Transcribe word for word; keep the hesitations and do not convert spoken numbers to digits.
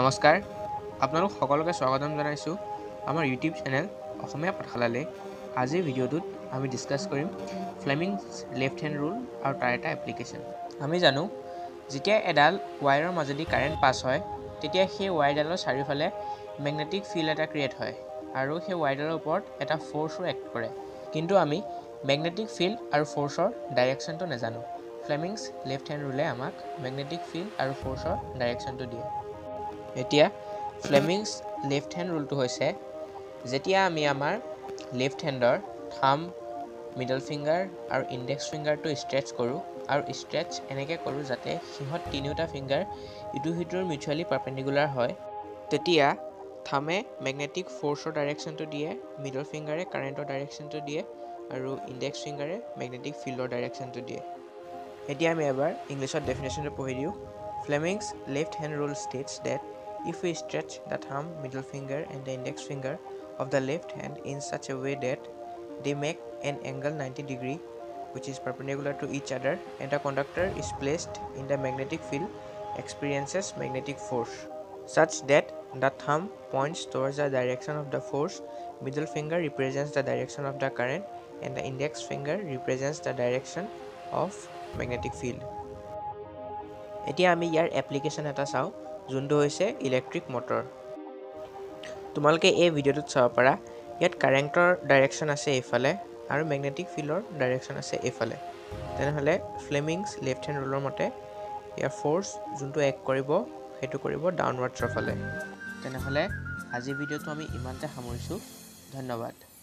নমস্কাৰ আপোনালোক সকলোকে স্বাগতম জনাইছো আমাৰ ইউটিউব চেনেল অসমীয়া পাঠশালালে আজি ভিডিওটোত আমি ডিসকাস কৰিম ফ্লেমিংছ লেফট হ্যান্ড ৰুল আৰু তাৰ এটা এপ্লিকেশন আমি জানো যেতিয়া এডাল ওয়াইৰৰ মাজেদি কাৰেন্ট পাস হয় তেতিয়া সেই ওয়াইডালৰ চাৰিওফালে ম্যাগনেটিক ফিল্ড এটা ক্ৰিয়েট হয় আৰু সেই ওয়াইডালৰ ওপৰত এটা ফোৰ্স এক্ট কৰে কিন্তু আমি ম্যাগনেটিক ফিল্ড আৰু ফোৰ্সৰ ডাইৰেকচনটো নাজানো ফ্লেমিংছ লেফট হ্যান্ড ৰুলে আমাক ম্যাগনেটিক ফিল্ড আৰু ফোৰ্সৰ ডাইৰেকচনটো দিয়ে এতিয়া ফ্লেমিংছ লেফট হ্যান্ড ৰুলটো হৈছে যেতিয়া আমি আমাৰ লেফট হ্যান্ডৰ থাম মিডল ফিঙ্গাৰ আৰ ইন্ডেক্স ফিঙ্গাৰটো স্ট্ৰেচ কৰো আৰ স্ট্ৰেচ এনেকে কৰো যাতে সিহত তিনিওটা ফিঙ্গাৰ ইটু সিটুৰ মিউচুয়ালি পাৰপেন্ডিকুলাৰ হয় তেতিয়া থামে ম্যাগনেটিক ফোৰ্সৰ ডাইৰেকচনটো দিয়ে মিডল ফিঙ্গাৰে কাৰেন্টৰ ডাইৰেকচনটো দিয়ে আৰ ইন্ডেক্স ফিঙ্গাৰে ম্যাগনেটিক ফিল্ডৰ ডাইৰেকচনটো দিয়ে এতিয়া আমি এবাৰ ইংলিশৰ ডেফিনিশনটো পঢ়ি দিও Fleming's left hand rule states that if we stretch the thumb, middle finger and the index finger of the left hand in such a way that they make an angle ninety degree which is perpendicular to each other and a conductor is placed in the magnetic field experiences magnetic force such that the thumb points towards the direction of the force, middle finger represents the direction of the current and the index finger represents the direction of magnetic field. এতিয়া আমি ইয়াৰ application এটা চাও যোনটো হৈছে electric motor তোমালকে এই ভিডিওটোত চাব পাৰা ইয়াত কাৰেন্টৰ ডাইৰেকচন আছে এফালে আৰু ম্যাগনেটিক ফিল্ডৰ ডাইৰেকচন আছে এফালে তেনেহলে ফ্লেমিংছ লেফট হ্যান্ড ৰুলৰ মতে ইয়াৰ ফোৰ্স যোনটো এক কৰিব হেতু কৰিব ডাউনৱাৰ্ডছৰ ফালে তেনেহলে আজি ভিডিওটো আমি ইমানতে সামৰিছো ধন্যবাদ